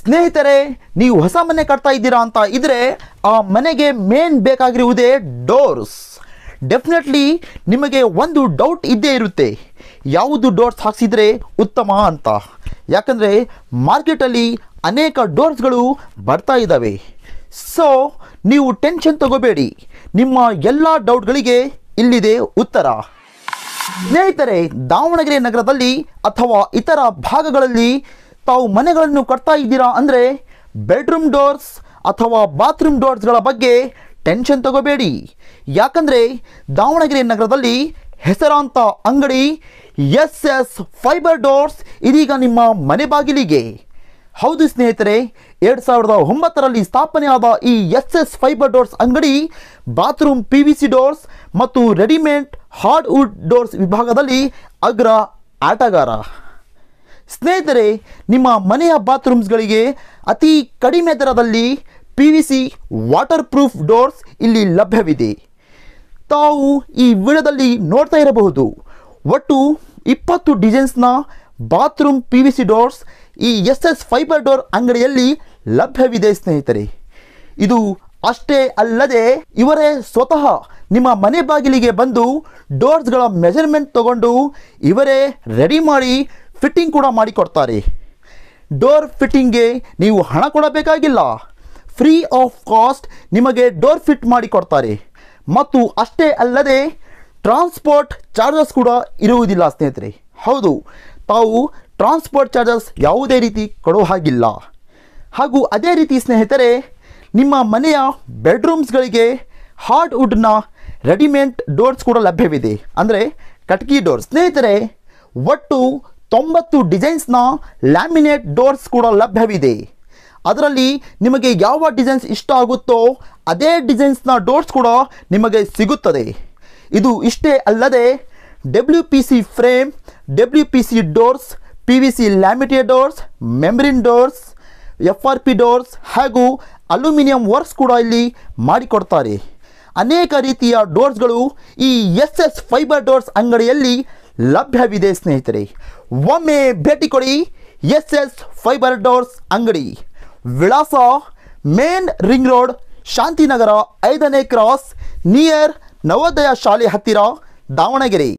ಸ್ನೇಹಿತರೆ, ನೀವು ಹೊಸ ಮನೆ ಕಟ್ತಾ ಇದ್ದೀರಾ ಅಂತ ಇದ್ರೆ ಆ ಮನೆಗೆ ಮೇನ್ ಬೇಕಾಗಿರುವುದೇ ಡೋರ್ಸ್. ಡೆಫಿನೆಟ್ಲಿ ನಿಮಗೆ ಒಂದು ಡೌಟ್ ಇದ್ದೇ ಇರುತ್ತೆ, ಯಾವುದು ಡೋರ್ಸ್ ಹಾಕ್ಸಿದ್ರೆ ಉತ್ತಮ ಅಂತ. ಯಾಕಂದರೆ ಮಾರ್ಕೆಟಲ್ಲಿ ಅನೇಕ ಡೋರ್ಸ್ಗಳು ಬರ್ತಾ ಇದ್ದಾವೆ. ಸೊ ನೀವು ಟೆನ್ಷನ್ ತಗೋಬೇಡಿ, ನಿಮ್ಮ ಎಲ್ಲ ಡೌಟ್ಗಳಿಗೆ ಇಲ್ಲಿದೆ ಉತ್ತರ. ಸ್ನೇಹಿತರೆ, ದಾವಣಗೆರೆ ನಗರದಲ್ಲಿ ಅಥವಾ ಇತರ ಭಾಗಗಳಲ್ಲಿ ತಾವು ಮನೆಗಳನ್ನು ಕಟ್ತಾ ಇದ್ದೀರಾ ಅಂದರೆ ಬೆಡ್ರೂಮ್ ಡೋರ್ಸ್ ಅಥವಾ ಬಾತ್ರೂಮ್ ಡೋರ್ಸ್ಗಳ ಬಗ್ಗೆ ಟೆನ್ಷನ್ ತಗೋಬೇಡಿ. ಯಾಕಂದರೆ ದಾವಣಗೆರೆ ನಗರದಲ್ಲಿ ಹೆಸರಾಂತ ಅಂಗಡಿ SS ಫೈಬರ್ ಡೋರ್ಸ್ ಇದೀಗ ನಿಮ್ಮ ಮನೆ ಬಾಗಿಲಿಗೆ. ಹೌದು ಸ್ನೇಹಿತರೆ, 2009 ಸ್ಥಾಪನೆಯಾದ ಈ SS ಫೈಬರ್ ಡೋರ್ಸ್ ಅಂಗಡಿ ಬಾತ್ರೂಮ್ PVC ಡೋರ್ಸ್ ಮತ್ತು ರೆಡಿಮೇಡ್ ಹಾರ್ಡ್ವುಡ್ ಡೋರ್ಸ್ ವಿಭಾಗದಲ್ಲಿ ಅಗ್ರ ಆಟಗಾರ. ಸ್ನೇಹಿತರೆ, ನಿಮ್ಮ ಮನೆಯ ಬಾತ್ರೂಮ್ಸ್ಗಳಿಗೆ ಅತಿ ಕಡಿಮೆ ದರದಲ್ಲಿ PVC ವಾಟರ್ ಪ್ರೂಫ್ ಡೋರ್ಸ್ ಇಲ್ಲಿ ಲಭ್ಯವಿದೆ. ತಾವು ಈ ವಿಡಿಯೋದಲ್ಲಿ ನೋಡ್ತಾ ಇರಬಹುದು, ಒಟ್ಟು 20 ಡಿಸೈನ್ಸ್ನ ಬಾತ್ರೂಮ್ PVC ಡೋರ್ಸ್ ಈ SS ಫೈಬರ್ ಡೋರ್ ಅಂಗಡಿಯಲ್ಲಿ ಲಭ್ಯವಿದೆ. ಸ್ನೇಹಿತರೆ, ಇದು ಅಷ್ಟೇ ಅಲ್ಲದೆ ಇವರೇ ಸ್ವತಃ ನಿಮ್ಮ ಮನೆ ಬಾಗಿಲಿಗೆ ಬಂದು ಡೋರ್ಸ್ಗಳ ಮೆಜರ್ಮೆಂಟ್ ತಗೊಂಡು ಇವರೇ ರೆಡಿ ಮಾಡಿ ಫಿಟ್ಟಿಂಗ್ ಕೂಡ ಮಾಡಿಕೊಡ್ತಾರೆ. ಡೋರ್ ಫಿಟ್ಟಿಂಗ್ಗೆ ನೀವು ಹಣ ಕೊಡಬೇಕಾಗಿಲ್ಲ, ಫ್ರೀ ಆಫ್ ಕಾಸ್ಟ್ ನಿಮಗೆ ಡೋರ್ ಫಿಟ್ ಮಾಡಿಕೊಡ್ತಾರೆ. ಮತ್ತು ಅಷ್ಟೇ ಅಲ್ಲದೆ ಟ್ರಾನ್ಸ್ಪೋರ್ಟ್ ಚಾರ್ಜಸ್ ಕೂಡ ಇರುವುದಿಲ್ಲ. ಸ್ನೇಹಿತರೆ, ಹೌದು, ತಾವು ಟ್ರಾನ್ಸ್ಪೋರ್ಟ್ ಚಾರ್ಜಸ್ ಯಾವುದೇ ರೀತಿ ಕೊಡೋ ಹಾಗಿಲ್ಲ. ಹಾಗೂ ಅದೇ ರೀತಿ ಸ್ನೇಹಿತರೆ, ನಿಮ್ಮ ಮನೆಯ ಬೆಡ್ರೂಮ್ಸ್ಗಳಿಗೆ ಹಾರ್ಡ್ವುಡ್ನ ರೆಡಿಮೇಡ್ ಡೋರ್ಸ್ ಕೂಡ ಲಭ್ಯವಿದೆ, ಅಂದರೆ ಕಟ್ಕಿ ಡೋರ್ಸ್. ಸ್ನೇಹಿತರೆ, ಒಟ್ಟು 90 ಡಿಸೈನ್ಸ್ನ ಲ್ಯಾಮಿನೇಟ್ ಡೋರ್ಸ್ ಕೂಡ ಲಭ್ಯವಿದೆ. ಅದರಲ್ಲಿ ನಿಮಗೆ ಯಾವ ಡಿಸೈನ್ಸ್ ಇಷ್ಟ ಆಗುತ್ತೋ ಅದೇ ಡಿಸೈನ್ಸ್ನ ಡೋರ್ಸ್ ಕೂಡ ನಿಮಗೆ ಸಿಗುತ್ತದೆ. ಇದು ಇಷ್ಟೇ ಅಲ್ಲದೆ WPC frame, WPC doors, PVC laminate doors, membrane doors, FRP doors ಹಾಗೂ ಅಲ್ಯೂಮಿನಿಯಂ ವರ್ಕ್ಸ್ ಕೂಡ ಇಲ್ಲಿ ಮಾಡಿಕೊಡ್ತಾರೆ. ಅನೇಕ ರೀತಿಯ ಡೋರ್ಸ್ಗಳು ಈ SS ಫೈಬರ್ ಡೋರ್ಸ್ ಅಂಗಡಿಯಲ್ಲಿ ಲಭ್ಯವಿದೆ. ಸ್ನೇಹಿತರೆ, ಒಮ್ಮೆ ಭೇಟಿ ಕೊಡಿ SS ಫೈಬರ್ ಡೋರ್ಸ್ ಅಂಗಡಿ. ವಿಳಾಸ: ಮೇನ್ ರಿಂಗ್ ರೋಡ್, ಶಾಂತಿನಗರ, 5ನೇ ಕ್ರಾಸ್, ನಿಯರ್ ನವೋದಯ ಶಾಲೆ ಹತ್ತಿರ, ದಾವಣಗೆರೆ.